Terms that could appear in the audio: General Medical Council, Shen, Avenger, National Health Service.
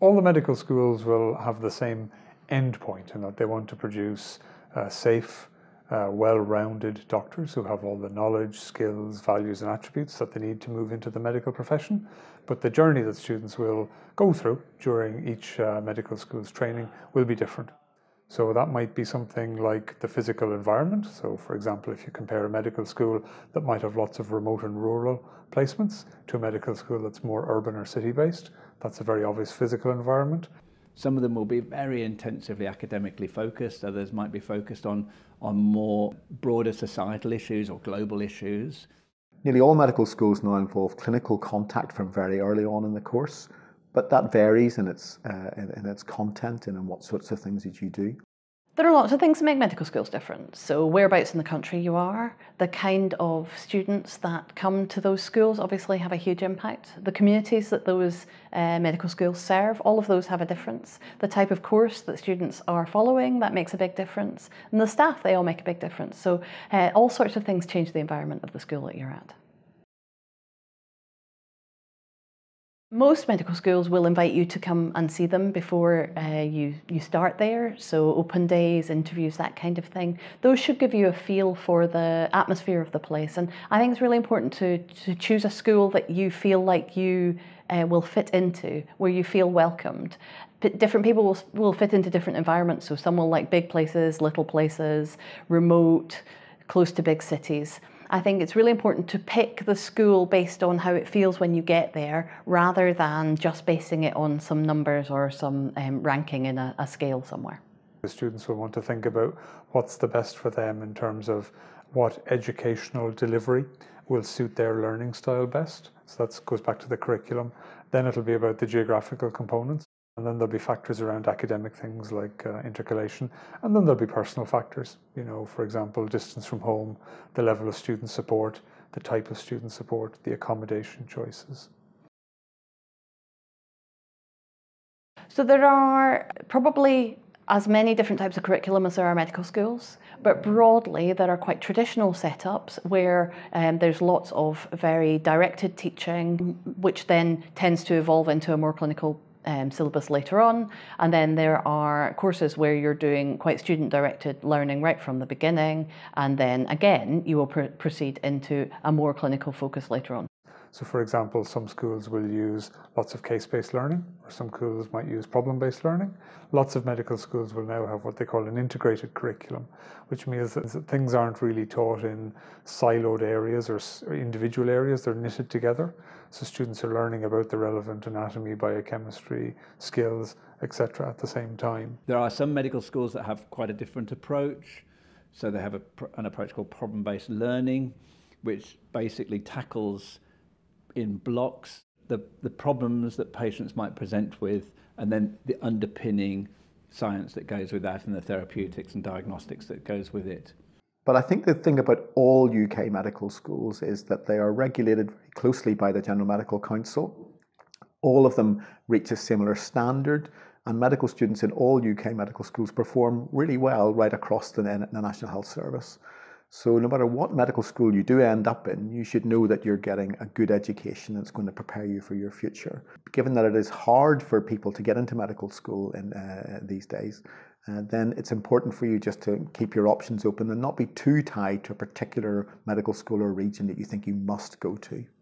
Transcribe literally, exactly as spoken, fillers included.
All the medical schools will have the same end point in that they want to produce uh, safe, uh, well-rounded doctors who have all the knowledge, skills, values and attributes that they need to move into the medical profession. But the journey that students will go through during each uh, medical school's training will be different. So that might be something like the physical environment. So for example, if you compare a medical school that might have lots of remote and rural placements to a medical school that's more urban or city-based, that's a very obvious physical environment. Some of them will be very intensively academically focused, others might be focused on, on more broader societal issues or global issues. Nearly all medical schools now involve clinical contact from very early on in the course. But that varies in its, uh, in, in its content and in what sorts of things that you do. There are lots of things that make medical schools different. So whereabouts in the country you are, the kind of students that come to those schools obviously have a huge impact. The communities that those uh, medical schools serve, all of those have a difference. The type of course that students are following, that makes a big difference. And the staff, they all make a big difference. So uh, all sorts of things change the environment of the school that you're at. Most medical schools will invite you to come and see them before uh, you, you start there, so open days, interviews, that kind of thing. Those should give you a feel for the atmosphere of the place, and I think it's really important to, to choose a school that you feel like you uh, will fit into, where you feel welcomed. Different people will, will fit into different environments, so some will like big places, little places, remote, close to big cities. I think it's really important to pick the school based on how it feels when you get there, rather than just basing it on some numbers or some um, ranking in a, a scale somewhere. The students will want to think about what's the best for them in terms of what educational delivery will suit their learning style best. So that goes back to the curriculum. Then it'll be about the geographical components. And then there'll be factors around academic things like uh, intercalation, and then there'll be personal factors, you know, for example, distance from home, the level of student support, the type of student support, the accommodation choices. So there are probably as many different types of curriculum as there are medical schools, but broadly there are quite traditional setups where um, there's lots of very directed teaching, which then tends to evolve into a more clinical Um, syllabus later on, and then there are courses where you're doing quite student-directed learning right from the beginning, and then again you will pr proceed into a more clinical focus later on. So for example, some schools will use lots of case-based learning, or some schools might use problem-based learning. Lots of medical schools will now have what they call an integrated curriculum, which means that things aren't really taught in siloed areas or individual areas, they're knitted together. So students are learning about the relevant anatomy, biochemistry, skills, et cetera at the same time. There are some medical schools that have quite a different approach. So they have a, an approach called problem-based learning, which basically tackles in blocks the, the problems that patients might present with, and then the underpinning science that goes with that and the therapeutics and diagnostics that goes with it. But I think the thing about all U K medical schools is that they are regulated very closely by the General Medical Council. All of them reach a similar standard, and medical students in all U K medical schools perform really well right across the, the National Health Service. So no matter what medical school you do end up in, you should know that you're getting a good education that's going to prepare you for your future. Given that it is hard for people to get into medical school in, uh, these days, Uh, then it's important for you just to keep your options open and not be too tied to a particular medical school or region that you think you must go to.